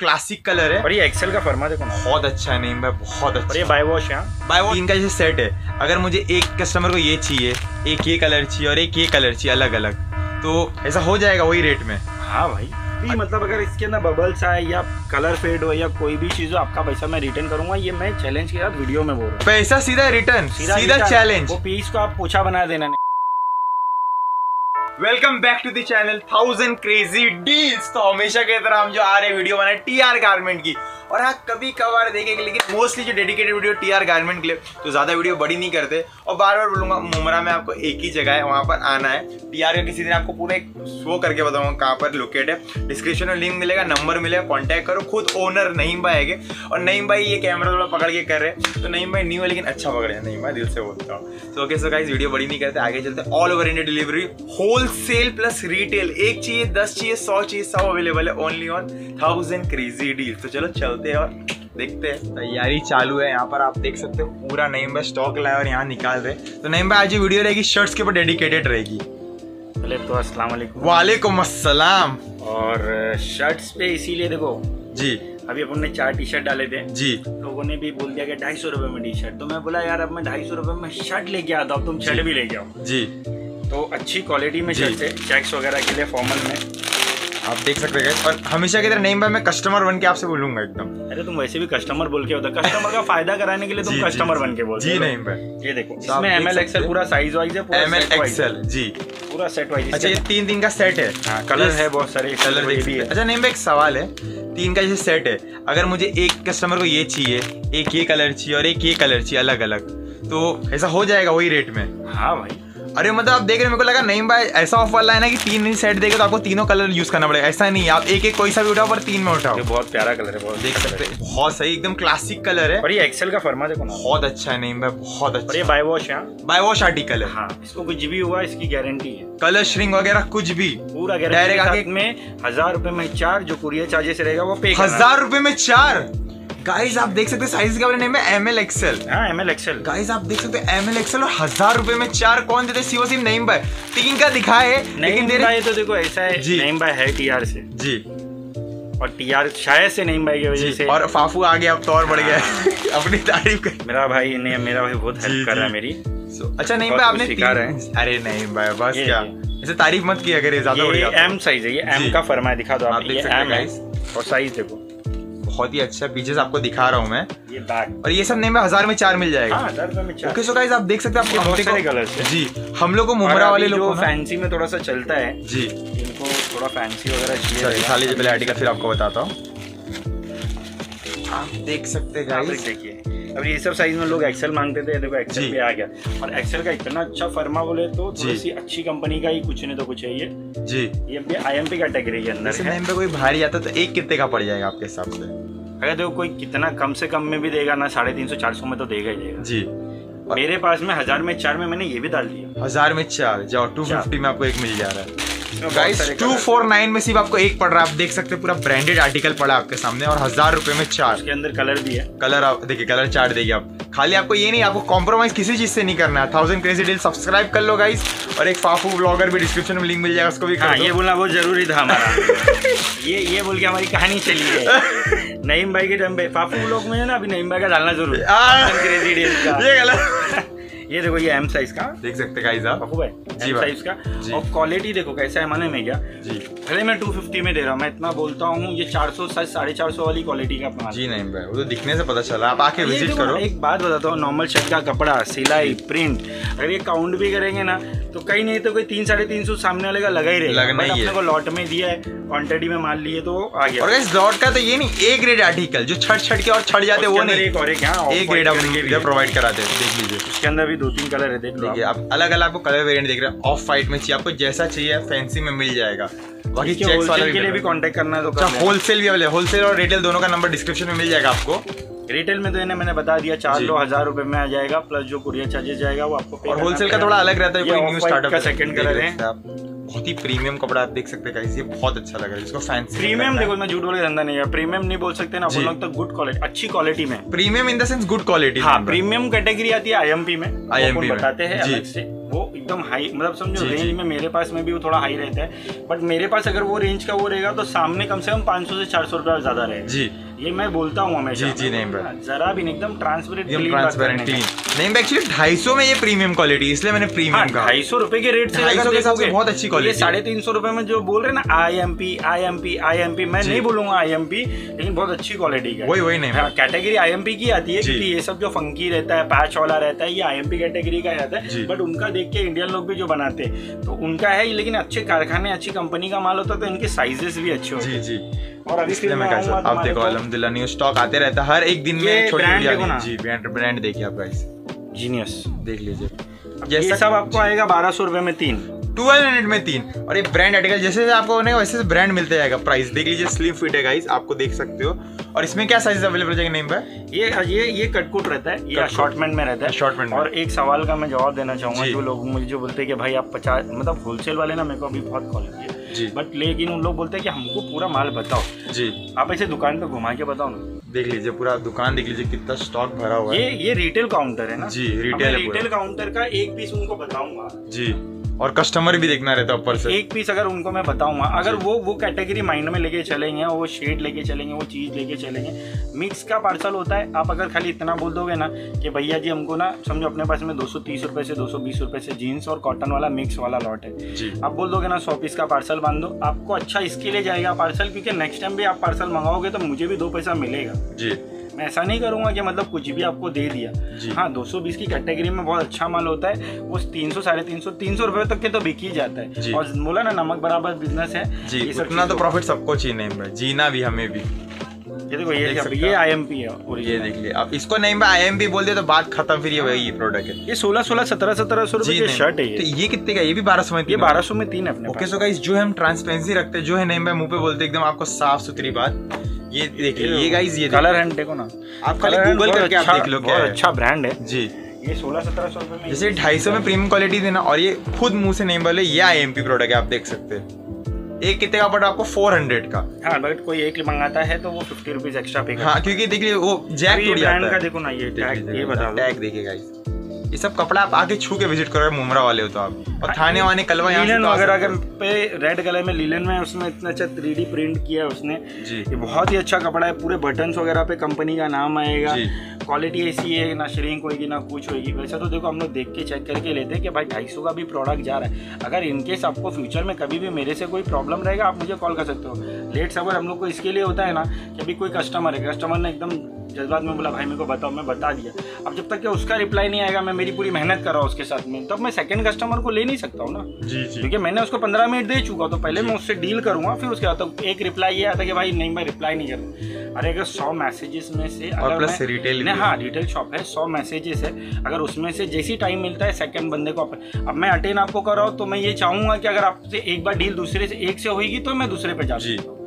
Classic colour है और ये एक्सेल का फर्मा देखो बहुत अच्छा है। नहीं बहुत अच्छा, ये बाय वॉश है, बाय वॉश इनका जैसे सेट है। अगर मुझे एक कस्टमर को ये चाहिए, एक ये कलर चाहिए और एक ये कलर चाहिए अलग अलग, तो ऐसा हो जाएगा वही रेट में। हाँ भाई मतलब अगर इसके अंदर बबल्स आए या कलर फेड हो या कोई भी चीज हो, आपका पैसा मैं रिटर्न करूंगा। ये मैं चैलेंज के साथ वीडियो में बोल रहा हूँ, पैसा सीधा रिटर्न, सीधा चैलेंज। वो पीस को आप पोछा बना देना। Welcome back to the channel 1000 crazy deals. तो हमेशा की तरह हम जो आ रहे वीडियो बनाए टीआर गारमेंट की, और हाँ कभी कभार देखेंगे, लेकिन मोस्टली जो डेडिकेटेड वीडियो टीआर गारमेंट के लिए, तो ज़्यादा वीडियो बड़ी नहीं करते। और बार बार बोलूँगा मुमरा में आपको एक ही जगह है, वहाँ पर आना है। टीआर का किसी दिन आपको पूरा एक शो करके बताऊँगा कहाँ पर लोकेट है। डिस्क्रिप्शन में लिंक मिलेगा, नंबर मिलेगा, कॉन्टैक्ट करो। खुद ओनर नईम भाई है, और नईम भाई ये कैमरा थोड़ा पकड़ के कर रहे हैं, तो नईम भाई न्यू है लेकिन अच्छा पकड़े हैं। नईम भाई दिल से बोलता हूँ। तो ओके सो गाइस, वीडियो बड़ी नहीं करते, आगे चलते। All over India delivery, whole cell plus retail, एक चाहिए 10 चाहिए 100 चाहिए, सब अवेलेबल है ओनली ऑन 1000 क्रेजी डील। तो चलो चलते हैं और देखते हैं। तैयारी चालू है, यहाँ पर आप देख सकते हो पूरा नईम भाई स्टॉक लाया और यहाँ निकाल रहे। तो नईम भाई आज वीडियो रहेगी शर्ट्स के ऊपर डेडिकेटेड रहेगी। पहले तो अस्सलाम वालेकुम। वालेकुम अस्सलाम। और शर्ट्स पे इसीलिए देखो जी, अभी अपन ने 4 टी शर्ट डाले थे जी, लोगों ने भी बोल दिया कि 250 रुपये में टी शर्ट। तो मैं बोला यार अब मैं 250 रुपये में शर्ट लेके आता हूँ, तुम शर्ट भी लेके आओ जी। तो अच्छी क्वालिटी में शर्ट है, चेक्स वगैरह के लिए फॉर्मल में आप देख सकते हैं। और हमेशा की तरह नईम भाई मैं कस्टमर बन के आपसे बोलूंगा एकदम। अरे तुम वैसे भी कस्टमर बोल के होता, कस्टमर का फायदा कराने के लिए तुम कस्टमर बन के बोलते हो जी। नईम भाई ये देखो, इसमें एमएल एक्सेल पूरा साइज वाइज है, पूरा एमएल एक्सेल जी, पूरा सेट वाइज। अच्छा ये 3 दिन का सेट है, कलर है बहुत सारे कलर देखिए। अच्छा नईम भाई एक सवाल है, 3 का जैसे सेट है, अगर मुझे एक कस्टमर को ये चाहिए, एक ये कलर चाहिए और एक ये कलर चाहिए अलग अलग, तो ऐसा हो जाएगा वही रेट में? हाँ भाई। अरे मतलब आप देख रहे हैं, मेरे को लगा नईम भाई ऐसा ऑफर लाया ना कि 3 सेट देगा तो आपको तीनों कलर यूज करना पड़ेगा। ऐसा नहीं है, आप एक एक कोई सा भी उठाओ पर 3 में उठाओ। बहुत प्यारा कलर है, बहुत देख सकते हैं, बहुत सही एकदम क्लासिक कलर है। और ये एक्सेल का फर्मा देखो ना, बहुत अच्छा है नईम भाई, बहुत अच्छा। और ये बाय वॉश है, बाय वॉश आर्टिकल है। हाँ, इसको कुछ भी हुआ इसकी गारंटी है, कलर श्रिंक वगैरह कुछ भी पूरा डायरेक्ट आगे में 1000 रुपए में 4 जो कुरियर चार्जेस रहेगा वो पे। 1000 रुपए में 4 गाइज आप देख सकते हैं। साइज का नेम है एमएल एक्सेल। हाँ एमएल एक्सेल गाइज आप देख सकते हैं, एमएल एक्सेल और 1000 रुपए में 4 कौन देते? सीओ सिम नईम भाई 3 का दिखाए लेकिन दे रहे। तो देखो ऐसा है जी, नईम भाई है टीआर से जी, और टीआर शायद से नईम भाई की वजह से, और फाफू आ गया अब तो और बढ़ गया अपनी तारीफ कर। मेरा भाई बहुत हेल्प कर रहा है मेरी। अच्छा नईम भाई आपने सिखा रहे हैं? अरे नईम भाई बस क्या ऐसे तारीफ मत किया करिए ज्यादा। ये एम साइज है, ये एम का फरमा दिखा दो आप, ये एम है और साइज देखो बहुत ही अच्छा। पीछे से आपको दिखा रहा हूँ मैं ये बैग, और ये सब नहीं में 1000 में 4 मिल जाएगा। हाँ, 1000 में 4। ओके सो गाइस आप देख सकते हैं, आपको बहुत सारे कलर्स हैं जी। हम लोग को मुमरा वाले लोग फैंसी में थोड़ा सा चलता है जी, इनको थोड़ा फैंसी वगैरह चाहिए। खाली जो पहले आर्टिकल फिर आपको बताता हूँ। आप देख सकते गाइस, देखिए अब ये सब साइज में लोग एक्सेल मांगते थे, देखो एक्सेल पे आ गया। और एक्सेल का इतना अच्छा फर्मा बोले तो थोड़ी सी अच्छी कंपनी का ही कुछ नहीं तो कुछ है ये जी। ये आईएमपी कैटेगरी के अंदर है। पे कोई भारी आता तो एक कितने का पड़ जाएगा आपके हिसाब से? अगर देखो कोई कितना कम से कम में भी देगा ना, 350-400 में तो देगा ही देगा जी। मेरे पास में 1000 में 4 में मैंने ये भी डाल दिया, 1000 में 4 जाओ 250 में आपको एक मिल जा रहा है। गाइस 249 में सिर्फ आपको एक पड़ रहा है। आप देख सकते हैं पूरा ब्रांडेड आर्टिकल पड़ा आपके सामने, और 1000 रुपए में 4। इसके अंदर कलर भी है, कलर आप देखिए, कलर 4 देगी आप। खाली आपको ये नहीं, आपको कॉम्प्रोमाइज किसी चीज से नहीं करना है। 1000 क्रेजी डील सब्सक्राइब कर लो गाइस, और एक फाफू ब्लॉगर भी डिस्क्रिप्शन में लिंक मिल जाएगा, उसको भी कर दो। ये बोलना बहुत जरूरी था हमारा ये बोल के हमारी कहानी चली है नईम भाई के टाइम पे। फाफू ब्लॉग में ना अभी नईम भाई का डालना जरूरी है। ये देखो ये एम साइज का देख सकते गाइस आप, एम साइज का जी। और क्वालिटी देखो कैसा है, माने में क्या जी। भले मैं 250 में दे रहा हूँ, मैं इतना बोलता हूँ, ये 400 से 450 वाली क्वालिटी का अपना जी। नहीं भाई वो तो दिखने से पता चला, आप आके विजिट करो। एक बात बताता हूँ, नॉर्मल शर्ट का कपड़ा सिलाई प्रिंट अगर ये काउंट भी करेंगे ना तो कहीं नहीं तो कोई 300-350 सामने वाले का लगा ही रहेगा। लॉट में दिया है, क्वांटिटी में मान लिए तो आ गया। और इस लॉट का तो ये नहीं, एक ग्रेड आर्टिकल जो छट के और छट जाते वो नहीं, एक और एक ग्रेड आप प्रोवाइड कराते हैं। देख लीजिए उसके अंदर भी 2-3 कलर है, देख लीजिए आप। अलग अलग आपको कलर वेरिएंट देख रहे हैं। ऑफ वाइट में चाहिए आपको, जैसा चाहिए फैंसी में मिल जाएगा। बाकी चेक्स वाले के लिए भी कांटेक्ट करना है तो कर। होलसेल भी अवेलेबल है, होलसेल और रिटेल दोनों का नंबर डिस्क्रिप्शन में मिल जाएगा आपको। रिटेल में तो इन्हें मैंने बता दिया 4-1000 रुपए में आ जाएगा, प्लस जो कुरियर चार्जेस जाएगा वो आपको। और होलसेल का थोड़ा अलग रहता है, कोई न्यू स्टार्टअप का सेकंड कलर है। बहुत ही प्रीमियम कपड़ा आप देख सकते हैं, ये बहुत अच्छा लग रहा है इसको। फैंसी प्रीमियम देखो, मैं झूठ बोले धंधा नहीं है, प्रीमियम नहीं बोल सकते ना आप लोग, तो गुड क्वालिटी, अच्छी क्वालिटी में premium, in the sense good quality. हाँ प्रीमियम कैटेगरी आती है आईएमपी में, आईएमपी बताते हैं अलग से, वो एकदम हाई, मतलब समझो रेंज में मेरे पास में भी वो थोड़ा हाई रहता है, बट मेरे पास अगर वो रेंज का वो रहेगा तो सामने कम से कम 500 से 400 रुपया ज़्यादा रहेगा जी, ये मैं बोलता हूँ हमेशा। जी जी नेम ब्रांड जरा भी एकदम transparent clean. Name brand actually 250 में ये प्रीमियम क्वालिटी, इसलिए मैंने प्रीमियम कहा। 250 रुपए के रेट से 250 के बहुत अच्छी क्वालिटी। 350 रुपए में जो बोल रहे ना IMP, मैं नहीं बोलूंगा IMP, लेकिन बहुत अच्छी क्वालिटी का। वही नेम कैटेगरी IMP की आती है, क्योंकि ये सब जो फंकी रहता है, पैच वाला रहता है, ये IMP कैटेगरी का आता है। बट उनका देख के इंडियन लोग भी जो बनाते हैं तो उनका है, लेकिन अच्छे कारखाने अच्छी कंपनी का माल होता है तो इनके साइजेस भी अच्छे होते हैं। और अभी आप देखो अलहमदुलिल्लाह न्यू स्टॉक आते रहता है हर एक दिन में। छोटी ब्रांड देखिए आप गाइस, जीनियस देख लीजिए। ये सब आपको आएगा 1200 रुपए में तीन, 1200 में तीन। और ये ब्रांड आर्टिकल जैसे आपको बनेगा वैसे ब्रांड मिलते जाएगा। प्राइस देख लीजिए, स्लिम फिट है गाइस, आपको देख सकते हो। और इसमें क्या साइज अवेलेबल रहेगा नेम पे? ये कटकुट रहता है, ये शॉर्टमेंट में रहता है, शॉर्टमेंट। और एक सवाल का मैं जवाब देना चाहूँगा, जो लोग मुझे जो बोलते हैं कि भाई आप 50, मतलब होलसेल वाले ना मेरे को अभी बहुत कॉल किए, बट लेकिन उन लोग बोलते हैं कि हमको पूरा माल बताओ जी, आप ऐसे दुकान पे घुमा के बताओ ना। देख लीजिए पूरा दुकान देख लीजिए कितना स्टॉक भरा हुआ है। ये रिटेल काउंटर है ना जी, रिटेल काउंटर का एक पीस उनको बताऊंगा जी, और कस्टमर भी देखना रहता है ऊपर से। एक पीस अगर उनको मैं बताऊंगा, अगर वो कैटेगरी माइंड में लेके चलेंगे, वो शेड लेके चलेंगे, वो चीज़ लेके चलेंगे। मिक्स का पार्सल होता है, आप अगर खाली इतना बोल दोगे ना कि भैया जी हमको ना समझो अपने पास में 230 रुपये से 220 रुपये से जीन्स और कॉटन वाला मिक्स वाला लॉट है जी, आप बोल दोगे ना 100 पीस का पार्सल बांध दो, आपको अच्छा इसके लिए जाएगा पार्सल, क्योंकि नेक्स्ट टाइम भी आप पार्सल मंगाओगे तो मुझे भी 2 पैसा मिलेगा जी। मैं ऐसा नहीं करूंगा कि मतलब कुछ भी आपको दे दिया। हाँ 220 की कैटेगरी में बहुत अच्छा माल होता है, वो 300, 350, 300 रुपए तक के तो बिक ही जाता है। और बोला ना नमक बराबर बिजनेस है जी, इतना तो प्रॉफिट सबको चाहिए, जीना भी हमें भी। ये देखो ये IMP है, और ये देख लिया अब इसको नेम पे IMP बोल दिया तो बात खत्म। फिर ये प्रोडक्ट है, ये 1600, 1700, 1700 रुपए की शर्ट है। ये कितने का? ये भी 1200 में 1200 में तीन अपने। ओके सो गाइस, जो हम ट्रांसपेरेंसी रखते हैं, जो है नेम पे मुंह पे बोलते एकदम आपको साफ सुथरी बात। ये देखिए ये गाइस, ये कलर हैंड देखो ना आप, खाली गूगल करके आप देख लो, क्या अच्छा ब्रांड है जी। ये 1600, 1700 रुपए में, जैसे 250 में प्रीमियम क्वालिटी देना, और ये खुद मुंह से नेम वाले। ये IMP प्रोडक्ट है, आप देख सकते हैं। एक कितने का पड़ा आपको? 400 का। हाँ बट कोई एक मंगाता है तो वो 50 रुपीज एक्स्ट्रा पे। हाँ क्योंकि देखिए वो जैक टूट जाता है। देखो ना ये टैग, ये बताओ टैग देखिए गाइस। ये सब कपड़ा आप आके छू के विजिट करो, मुमरा वाले हो तो आप, और थाने वाने कलवा लीलन वगैरह पे रेड कलर में लीलन में उसमें इतना अच्छा 3D प्रिंट किया है उसने जी। ये बहुत ही अच्छा कपड़ा है, पूरे बटन्स वगैरह पे कंपनी का नाम आएगा। क्वालिटी ऐसी है ना श्रिंक होगी ना कुछ होगी। वैसा तो देखो हम लोग देख के चेक करके लेते हैं कि भाई 250 का भी प्रोडक्ट जा रहा है। अगर इनकेस आपको फ्यूचर में कभी भी मेरे से कोई प्रॉब्लम रहेगा, आप मुझे कॉल कर सकते हो। लेट सबर हम लोग को इसके लिए होता है ना कि अभी कोई कस्टमर है, कस्टमर ने एकदम जज्बात में बोला भाई मेरे को बताओ, मैं बता दिया। अब जब तक कि उसका रिप्लाई नहीं आएगा, मैं मेरी पूरी मेहनत कर रहा हूँ उसके साथ में, तब मैं सेकंड कस्टमर को ले नहीं सकता हूँ ना जी। क्योंकि मैंने उसको 15 मिनट दे चुका, तो पहले मैं उससे डील करूँगा, फिर उसके बाद एक रिप्लाई ये आता कि भाई नहीं मैं रिप्लाई नहीं करूँ। अरे अगर 100 मैसेजेस में से प्लस रिटेल, हाँ रिटेल शॉप है, 100 मैसेजेस है, अगर उसमें से जैसी टाइम मिलता है सेकंड बंदे को अब मैं अटेंड आपको कर रहा हूँ, तो मैं ये चाहूँगा कि अगर आपसे एक बार डील दूसरे से एक से होगी तो मैं दूसरे पे जा सकता हूँ।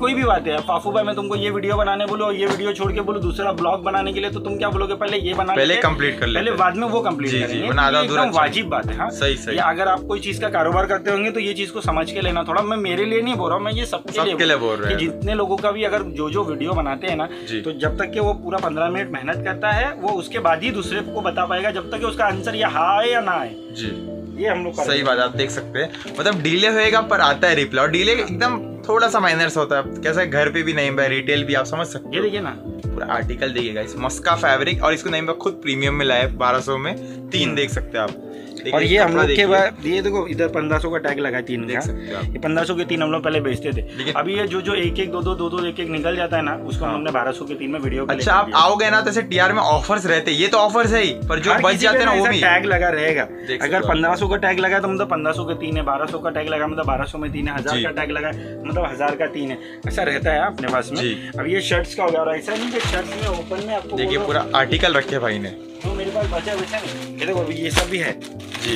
कोई भी बात है, फाफू भाई मैं तुमको ये वीडियो बनाने बोलो, ये वीडियो छोड़ के बोलो दूसरा ब्लॉग बनाने के लिए, तो तुम क्या बोलोगे? पहले ये बना, पहले कंप्लीट कर ले, पहले बाद में वो कंप्लीट करेंगे। एकदम वाजिब बात है। हाँ सही सही। अगर आप कोई चीज का कारोबार करते होंगे तो ये चीज को समझ के लेना। थोड़ा मैं मेरे लिए नहीं बोल रहा हूँ, मैं ये सबके लिए बोल रहा हूँ। जितने लोगों का भी अगर जो वीडियो बनाते हैं ना, तो जब तक के वो पूरा 15 मिनट मेहनत करता है, वो उसके बाद ही दूसरे को बता पाएगा, जब तक उसका आंसर या हाँ है या ना है जी। ये हम लोग सही बात आप देख सकते हैं, मतलब डिले होएगा पर आता है रिप्लाई, और डिले एकदम थोड़ा सा माइनर्स होता है। कैसा है घर पे भी नहीं भाई, रिटेल भी आप समझ सकते हो। देखिए ना पूरा आर्टिकल देखिएगा इस मस्का फैब्रिक, और इसको नहीं भाई खुद प्रीमियम में लाया 1200 में तीन, देख सकते हैं आप। और ये हम लोग के बाद ये देखो इधर 1500 का टैग लगा, तीन का। ये 1500 के तीन हम लोग पहले बेचते थे। अभी ये जो एक एक दो दो एक एक निकल जाता है ना, उसको हमने 1200 के तीन में वीडियो। अच्छा आप आओगे ना तो ऐसे टीआर में ऑफर्स रहते, ये तो ऑफर्स है ही, पर जो बच जाते हैं ना वो भी टैग लगा रहेगा। अगर 1500 का टैग लगा तो मतलब 1500 के तीन है, 1200 का टैग लगा मतलब 1200 में तीन है, 1000 का टैग लगा मतलब 1000 का तीन है, ऐसा रहता है अपने पास में। अब ये शर्ट्स का हो रहा है, ऐसा नहीं कि शर्ट्स में ओपन में आपको देखिए पूरा आर्टिकल रखे भाई ने, तो मेरे पास बचा नहीं। देखो ये सब भी है जी,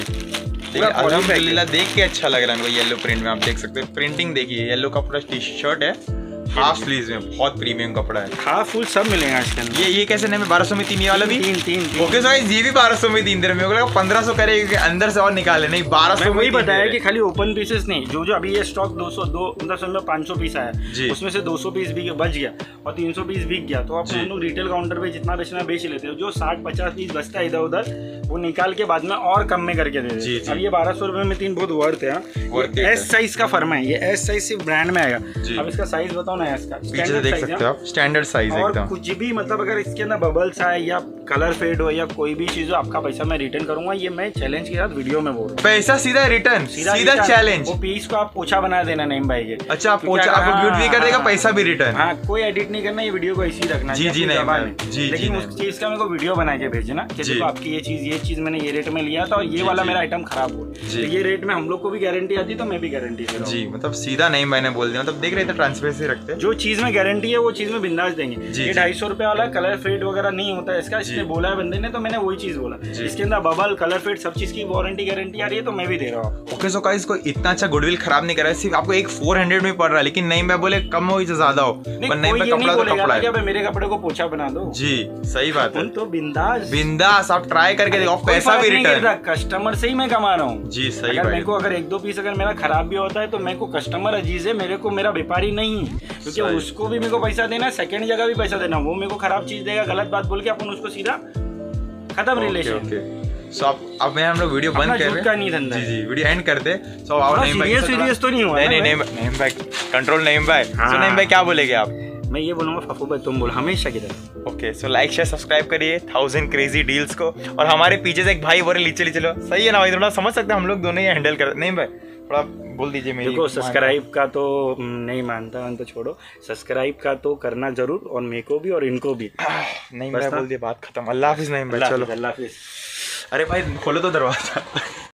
देख के अच्छा लग रहा है। येलो प्रिंट में आप देख सकते हैं, प्रिंटिंग देखिए, येलो का पूरा टी शर्ट है, हाफ स्लीव्स में बहुत प्रीमियम कपड़ा है। हाफ फुल सब मिलेगा इसके अंदर। ये कैसे नहीं 1200 में तीन, ये वाला भी तीन। ओके गाइस ये भी 1200 में तीन दे रहे हैं, 1500 करेंगे अंदर से और निकाले नहीं 1200। वही बताया कि खाली ओपन पीसेस नहीं, जो जो अभी ये स्टॉक 500 पीस आया उसमें से 200 पीस भी बच गया और 300 पीस बिक गया, तो आप लोग रिटेल काउंटर पे जितना बेचना बेच लेते हो, जो 60-50 पीस बचता है इधर उधर वो निकाल के बाद में और कम में करके दे देते। अब ये 1200 रुपए में तीन बहुत वर्थ है। एस साइज का फर्मा है, ये एस साइज सिर्फ ब्रांड में आएगा। अब इसका साइज बताओ ना, इसका पीछे देख सकते हो आप स्टैंडर्ड साइज एकदम। कुछ भी मतलब अगर इसके अंदर बबल्स आए या कलर फेड हो या कोई भी चीज हो, आपका पैसा मैं रिटर्न करूंगा। ये मैं चैलेंज के साथ वीडियो में बोल रहा हूँ, पैसा सीधा रिटर्न सीधा चैलेंज। वो पीस को आप पोछा बना देना नहीं भाई के। अच्छा पोछा आपको ब्यूट भी कर देगा, पैसा भी रिटर्न। हाँ कोई एडिट नहीं करना, ये वीडियो को ऐसे ही रखना। जी जी नहीं, लेकिन उस चीज का मेरे को वीडियो बना के भेजना कि आपकी ये चीज मैंने ये रेट में लिया था और ये वाला मेरा आइटम खराब हुआ, ये रेट में हम लोग को भी गारंटी आती तो मैं भी गारंटी दे रहा हूं। जी मतलब सीधा नहीं मैंने बोल दिया, मतलब देख रहे थे ट्रांसपेरेंसी रखते हैं, जो चीज में गारंटी है वो चीज में बिंदास देंगे। ये 250 रुपए वाला कलर फेड वगैरह नहीं होता है इसका, इसने बोला है बंदे ने तो मैंने वही चीज बोला। इसके अंदर बबल कलर फेड सब चीज की वारंटी गारंटी आ रही है तो मैं भी दे रहा हूँ। ओके सो गाइस को इतना अच्छा गुडविल खराब नहीं कर रहा है, सिर्फ आपको एक 400 में पड़ रहा है, लेकिन नहीं मैं बोले कम हो या ज्यादा हो पर नहीं मैं कपड़ा तो कपड़ा है, मेरे कपड़े को पोछा बना दो। जी सही बात है, तो बिंदास आप ट्राई करके देखो, पैसा भी रिटर्न। कस्टमर से ही मैं कमा रहा हूँ। जी सही बात। मेरे को अगर 1-2 पीस अगर मेरा खराब भी होता है तो मेरे को कस्टमर अजीज है, मेरे को मेरा व्यापारी नहीं, क्योंकि उसको भी मेरे को पैसा देना, सेकंड जगह भी पैसा देना, वो मेरे को खराब चीज देगा गलत बात बोल के अपन उसको सीधा खत्म रिलेशन। सो अब मैं हम लोग वीडियो बंद कर रहे हैं, जी वीडियो एंड करते हैं। सो और सीरियस तो नहीं हुआ नहीं नहीं नहीं भाई, कंट्रोल नहीं भाई। सो नहीं भाई क्या बोलेंगे आप? मैं ये बोलूँगा फफू भाई तुम बोलो हमेशा की तरह। Okay so like share subscribe करिए 1000 क्रेजी डील्स को। और हमारे पीछे से एक भाई बोले नीचे नीचे लो, सही है ना भाई? थोड़ा समझ सकते हैं हम लोग दोनों ही हैंडल कर। नहीं भाई थोड़ा बोल दीजिए मेरे को। सब्सक्राइब का तो नहीं मानता तो छोड़ो, सब्सक्राइब का तो करना जरूर, और मेरे को भी और इनको भी। नहीं भाई बोल दिया, बात खत्म। अल्लाह हाफिज़। नहीं भाई चलो अल्लाह हाफिज़। अरे भाई खोलो तो दरवाज़ा।